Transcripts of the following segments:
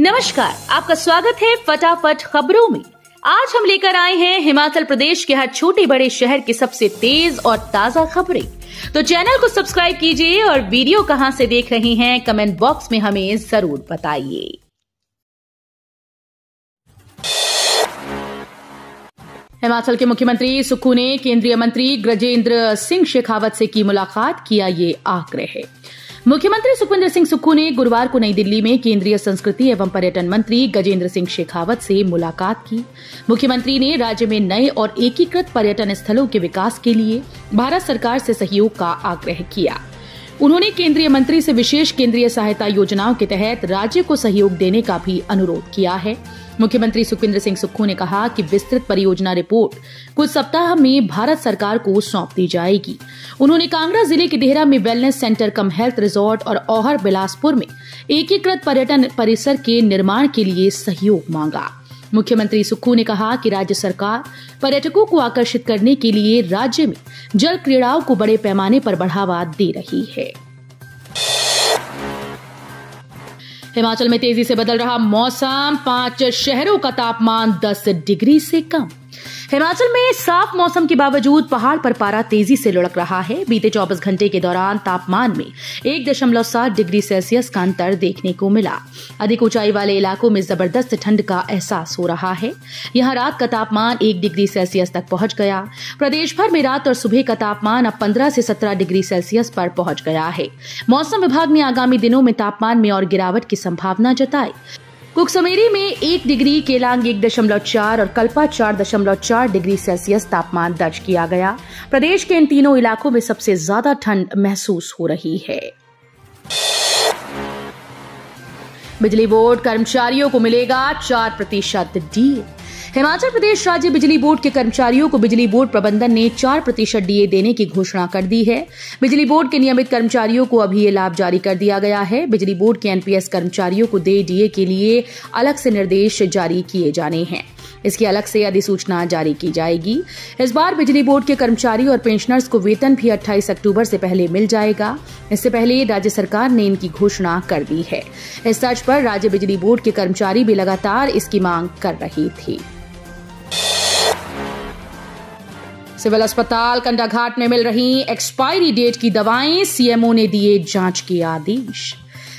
नमस्कार, आपका स्वागत है फटाफट खबरों में। आज हम लेकर आए हैं हिमाचल प्रदेश के हर छोटे बड़े शहर की सबसे तेज और ताजा खबरें। तो चैनल को सब्सक्राइब कीजिए और वीडियो कहां से देख रहे हैं कमेंट बॉक्स में हमें जरूर बताइए। हिमाचल के मुख्यमंत्री सुक्खू ने केंद्रीय मंत्री गजेंद्र सिंह शेखावत से की मुलाकात, किया ये आग्रह। मुख्यमंत्री सुखविंद्र सिंह सुक्खू ने गुरुवार को नई दिल्ली में केंद्रीय संस्कृति एवं पर्यटन मंत्री गजेंद्र सिंह शेखावत से मुलाकात की। मुख्यमंत्री ने राज्य में नए और एकीकृत पर्यटन स्थलों के विकास के लिए भारत सरकार से सहयोग का आग्रह किया। उन्होंने केंद्रीय मंत्री से विशेष केंद्रीय सहायता योजनाओं के तहत राज्य को सहयोग देने का भी अनुरोध किया है। मुख्यमंत्री सुखविंद्र सिंह सुक्खू ने कहा कि विस्तृत परियोजना रिपोर्ट कुछ सप्ताह में भारत सरकार को सौंप दी जाएगी। उन्होंने कांगड़ा जिले के देहरा में wellness centre cum health resort और औहर बिलासपुर में एकीकृत पर्यटन परिसर के निर्माण के लिए सहयोग मांगा। मुख्यमंत्री सुक्खू ने कहा कि राज्य सरकार पर्यटकों को आकर्षित करने के लिए राज्य में जल क्रीड़ाओं को बड़े पैमाने पर बढ़ावा दे रही है। हिमाचल में तेजी से बदल रहा मौसम, 5 शहरों का तापमान 10 डिग्री से कम। हिमाचल में साफ मौसम के बावजूद पहाड़ पर पारा तेजी से लुढ़क रहा है। बीते 24 घंटे के दौरान तापमान में 1.7 डिग्री सेल्सियस का अंतर देखने को मिला। अधिक ऊंचाई वाले इलाकों में जबरदस्त ठंड का एहसास हो रहा है। यहां रात का तापमान 1 डिग्री सेल्सियस तक पहुंच गया। प्रदेश भर में रात और सुबह का तापमान अब 15 से 17 डिग्री सेल्सियस पर पहुंच गया है। मौसम विभाग ने आगामी दिनों में तापमान में और गिरावट की संभावना जताई। कुकसमेरी में 1 डिग्री, केलांग 1.4 और कल्पा 4.4 डिग्री सेल्सियस तापमान दर्ज किया गया। प्रदेश के इन तीनों इलाकों में सबसे ज्यादा ठंड महसूस हो रही है। बिजली बोर्ड कर्मचारियों को मिलेगा 4% डीए। हिमाचल प्रदेश राज्य बिजली बोर्ड के कर्मचारियों को बिजली बोर्ड प्रबंधन ने 4% डीए देने की घोषणा कर दी है। बिजली बोर्ड के नियमित कर्मचारियों को अभी ये लाभ जारी कर दिया गया है। बिजली बोर्ड के एनपीएस कर्मचारियों को देय डीए के लिए अलग से निर्देश जारी किए जाने हैं। इसकी अलग से अधिसूचना जारी की जाएगी। इस बार बिजली बोर्ड के कर्मचारी और पेंशनर्स को वेतन भी 28 अक्टूबर से पहले मिल जाएगा। इससे पहले राज्य सरकार ने इनकी घोषणा कर दी है। इस तर्ज पर राज्य बिजली बोर्ड के कर्मचारी भी लगातार इसकी मांग कर रही थी। सिविल अस्पताल कंडाघाट में मिल रही एक्सपायरी डेट की दवाएं, सीएमओ ने दिए जांच के आदेश।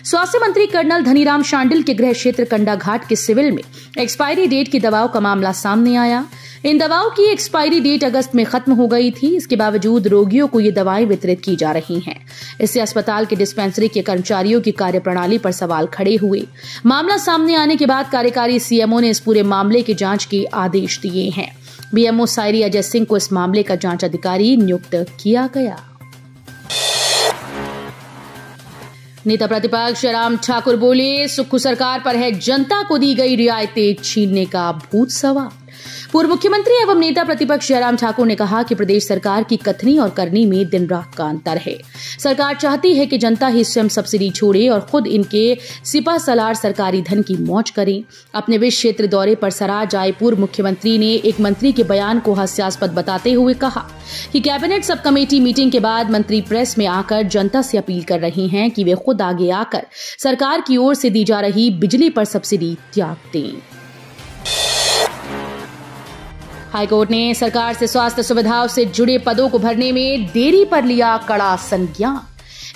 स्वास्थ्य मंत्री कर्नल धनीराम शांडिल के गृह क्षेत्र कंडाघाट के सिविल में एक्सपायरी डेट की दवाओं का मामला सामने आया। इन दवाओं की एक्सपायरी डेट अगस्त में खत्म हो गई थी। इसके बावजूद रोगियों को ये दवाएं वितरित की जा रही हैं। इससे अस्पताल के डिस्पेंसरी के कर्मचारियों की कार्यप्रणाली पर सवाल खड़े हुए। मामला सामने आने के बाद कार्यकारी सीएमओ ने इस पूरे मामले की जांच के आदेश दिए हैं। बीएमओ सायरी अजय सिंह को इस मामले का जांच अधिकारी नियुक्त किया गया। नेता प्रतिपक्ष जयराम ठाकुर बोले, सुक्खू सरकार पर है जनता को दी गई रियायतें छीनने का भूत सवार। पूर्व मुख्यमंत्री एवं नेता प्रतिपक्ष जयराम ठाकुर ने कहा कि प्रदेश सरकार की कथनी और करनी में दिन रात का अंतर है। सरकार चाहती है कि जनता ही स्वयं सब्सिडी छोड़े और खुद इनके सिपा सलार सरकारी धन की मौज करे। अपने विश्व क्षेत्र दौरे पर सराज आए पूर्व मुख्यमंत्री ने एक मंत्री के बयान को हास्यास्पद बताते हुए कहा कि कैबिनेट सब कमेटी मीटिंग के बाद मंत्री प्रेस में आकर जनता से अपील कर रहे हैं कि वे खुद आगे आकर सरकार की ओर से दी जा रही बिजली पर सब्सिडी त्याग दें। हाईकोर्ट ने सरकार से स्वास्थ्य सुविधाओं से जुड़े पदों को भरने में देरी पर लिया कड़ा संज्ञान।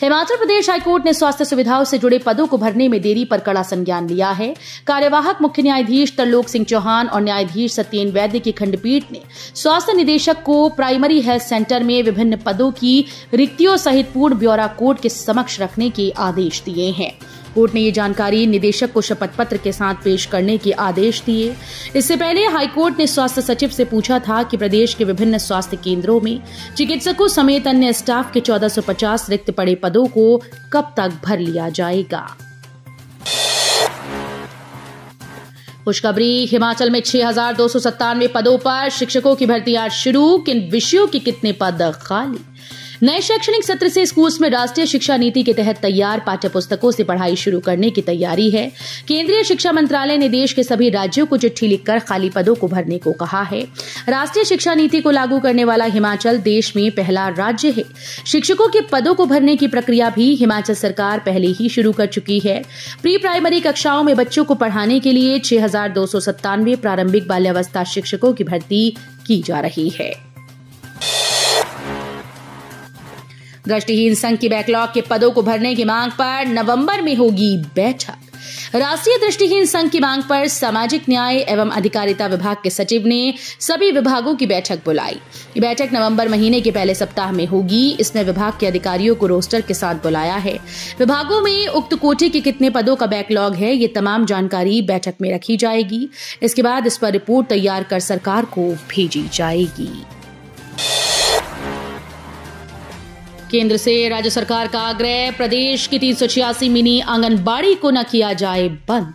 हिमाचल प्रदेश हाईकोर्ट ने स्वास्थ्य सुविधाओं से जुड़े पदों को भरने में देरी पर कड़ा संज्ञान लिया है। कार्यवाहक मुख्य न्यायाधीश तरलोक सिंह चौहान और न्यायाधीश सत्येंद्र वैद्य की खंडपीठ ने स्वास्थ्य निदेशक को प्राइमरी हेल्थ सेंटर में विभिन्न पदों की रिक्तियों सहित पूर्ण ब्यौरा कोर्ट के समक्ष रखने के आदेश दिए हैं। कोर्ट ने ये जानकारी निदेशक को शपथ पत्र के साथ पेश करने के आदेश दिए। इससे पहले हाईकोर्ट ने स्वास्थ्य सचिव से पूछा था कि प्रदेश के विभिन्न स्वास्थ्य केंद्रों में चिकित्सकों समेत अन्य स्टाफ के 1450 रिक्त पड़े पदों को कब तक भर लिया जाएगा। खुशखबरी, हिमाचल में 6,297 पदों पर शिक्षकों की भर्ती आज शुरू। किन विषयों के कितने पद खाली? नए शैक्षणिक सत्र से स्कूल्स में राष्ट्रीय शिक्षा नीति के तहत तैयार पाठ्य पुस्तकों से पढ़ाई शुरू करने की तैयारी है। केंद्रीय शिक्षा मंत्रालय ने देश के सभी राज्यों को चिट्ठी लिखकर खाली पदों को भरने को कहा है। राष्ट्रीय शिक्षा नीति को लागू करने वाला हिमाचल देश में पहला राज्य है। शिक्षकों के पदों को भरने की प्रक्रिया भी हिमाचल सरकार पहले ही शुरू कर चुकी है। प्री प्राइमरी कक्षाओं में बच्चों को पढ़ाने के लिए 6297 प्रारंभिक बाल्यावस्था शिक्षकों की भर्ती की जा रही है। दृष्टिहीन संघ की बैकलॉग के पदों को भरने की मांग पर नवंबर में होगी बैठक। राष्ट्रीय दृष्टिहीन संघ की मांग पर सामाजिक न्याय एवं अधिकारिता विभाग के सचिव ने सभी विभागों की बैठक बुलाई। ये बैठक नवंबर महीने के पहले सप्ताह में होगी। इसमें विभाग के अधिकारियों को रोस्टर के साथ बुलाया है। विभागों में उक्त कोटे के कितने पदों का बैकलॉग है, ये तमाम जानकारी बैठक में रखी जाएगी। इसके बाद इस पर रिपोर्ट तैयार कर सरकार को भेजी जाएगी। केंद्र से राज्य सरकार का आग्रह, प्रदेश की 386 मिनी आंगनबाड़ी को न किया जाए बंद।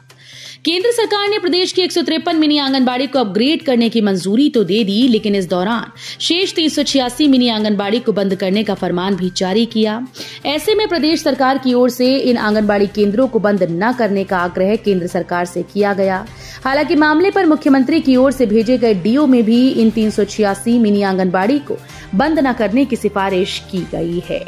केंद्र सरकार ने प्रदेश की 153 मिनी आंगनबाड़ी को अपग्रेड करने की मंजूरी तो दे दी, लेकिन इस दौरान शेष 386 मिनी आंगनबाड़ी को बंद करने का फरमान भी जारी किया। ऐसे में प्रदेश सरकार की ओर से इन आंगनबाड़ी केंद्रों को बंद न करने का आग्रह केंद्र सरकार से किया गया। हालांकि मामले पर मुख्यमंत्री की ओर से भेजे गए डीओ में भी इन 386 मिनी आंगनबाड़ी को बंद न करने की सिफारिश की गई है।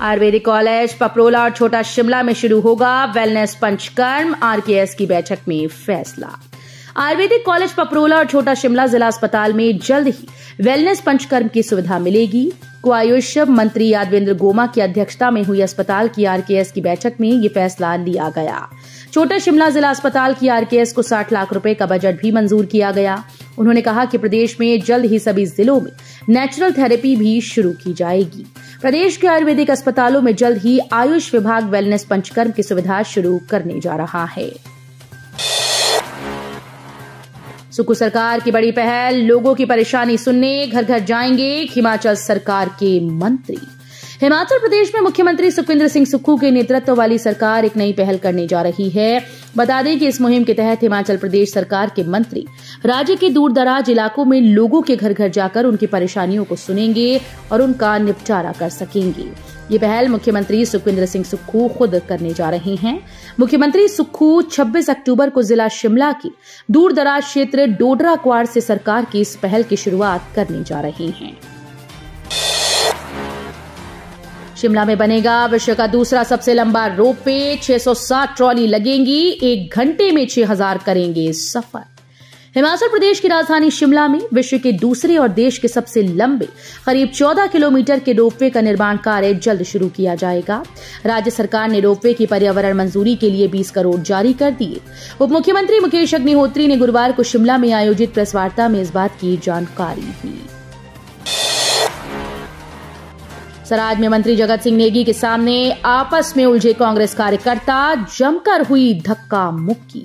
आयुर्वेदिक कॉलेज पपरोला और छोटा शिमला में शुरू होगा वेलनेस पंचकर्म। आरकेएस की बैठक में फैसला। आयुर्वेदिक कॉलेज पपरोला और छोटा शिमला जिला अस्पताल में जल्द ही वेलनेस पंचकर्म की सुविधा मिलेगी। आयुष मंत्री यादवेंद्र गोमा की अध्यक्षता में हुई अस्पताल की आरकेएस की बैठक में यह फैसला लिया गया। छोटा शिमला जिला अस्पताल की आरकेएस को 60 लाख रुपए का बजट भी मंजूर किया गया। उन्होंने कहा कि प्रदेश में जल्द ही सभी जिलों में नेचुरल थेरेपी भी शुरू की जाएगी। प्रदेश के आयुर्वेदिक अस्पतालों में जल्द ही आयुष विभाग वेलनेस पंचकर्म की सुविधा शुरू करने जा रहा है। सुक्खू सरकार की बड़ी पहल, लोगों की परेशानी सुनने घर घर जाएंगे हिमाचल सरकार के मंत्री। हिमाचल प्रदेश में मुख्यमंत्री सुखविंद्र सिंह सुक्खू के नेतृत्व वाली सरकार एक नई पहल करने जा रही है। बता दें कि इस मुहिम के तहत हिमाचल प्रदेश सरकार के मंत्री राज्य के दूरदराज इलाकों में लोगों के घर घर जाकर उनकी परेशानियों को सुनेंगे और उनका निपटारा कर सकेंगे। ये पहल मुख्यमंत्री सुखविंद्र सिंह सुक्खू खुद करने जा रहे हैं। मुख्यमंत्री सुक्खू 26 अक्टूबर को जिला शिमला के दूरदराज क्षेत्र डोडरा क्वार से सरकार की इस पहल की शुरुआत करने जा रहे हैं। शिमला में बनेगा विश्व का दूसरा सबसे लंबा रोपवे। 660 ट्रॉली लगेंगी, 1 घंटे में 6000 करेंगे सफर। हिमाचल प्रदेश की राजधानी शिमला में विश्व के दूसरे और देश के सबसे लंबे करीब 14 किलोमीटर के रोपवे का निर्माण कार्य जल्द शुरू किया जाएगा। राज्य सरकार ने रोपवे की पर्यावरण मंजूरी के लिए 20 करोड़ जारी कर दिए। उप मुख्यमंत्री मुकेश अग्निहोत्री ने गुरुवार को शिमला में आयोजित प्रेस वार्ता में इस बात की जानकारी दी। सराज में मंत्री जगत सिंह नेगी के सामने आपस में उलझे कांग्रेस कार्यकर्ता, जमकर हुई धक्का मुक्की।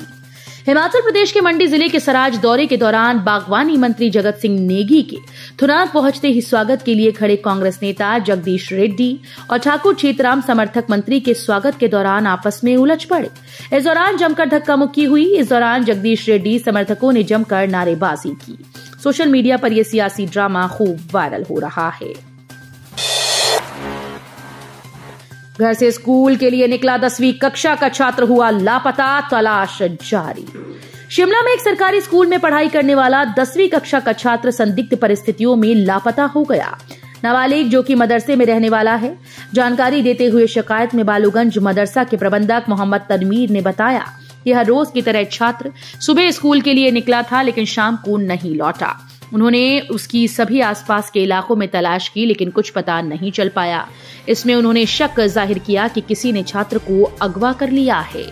हिमाचल प्रदेश के मंडी जिले के सराज दौरे के दौरान बागवानी मंत्री जगत सिंह नेगी के थुनाग पहुंचते ही स्वागत के लिए खड़े कांग्रेस नेता जगदीश रेड्डी और ठाकुर छेत्राम समर्थक मंत्री के स्वागत के दौरान आपस में उलझ पड़े। इस दौरान जमकर धक्का मुक्की हुई। इस दौरान जगदीश रेड्डी समर्थकों ने जमकर नारेबाजी की। सोशल मीडिया पर यह सियासी ड्रामा खूब वायरल हो रहा है। घर से स्कूल के लिए निकला 10वीं कक्षा का छात्र, हुआ लापता, तलाश जारी। शिमला में एक सरकारी स्कूल में पढ़ाई करने वाला 10वीं कक्षा का छात्र संदिग्ध परिस्थितियों में लापता हो गया। नाबालिग, जो कि मदरसे में रहने वाला है, जानकारी देते हुए शिकायत में बालुगंज मदरसा के प्रबंधक मोहम्मद तनवीर ने बताया कि हर रोज की तरह छात्र सुबह स्कूल के लिए निकला था, लेकिन शाम को नहीं लौटा। उन्होंने उसकी सभी आसपास के इलाकों में तलाश की, लेकिन कुछ पता नहीं चल पाया। इसमें उन्होंने शक जाहिर किया कि किसी ने छात्र को अगवा कर लिया है।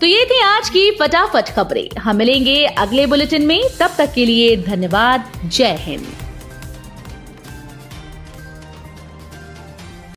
तो ये थी आज की फटाफट खबरें। हम मिलेंगे अगले बुलेटिन में, तब तक के लिए धन्यवाद। जय हिंद।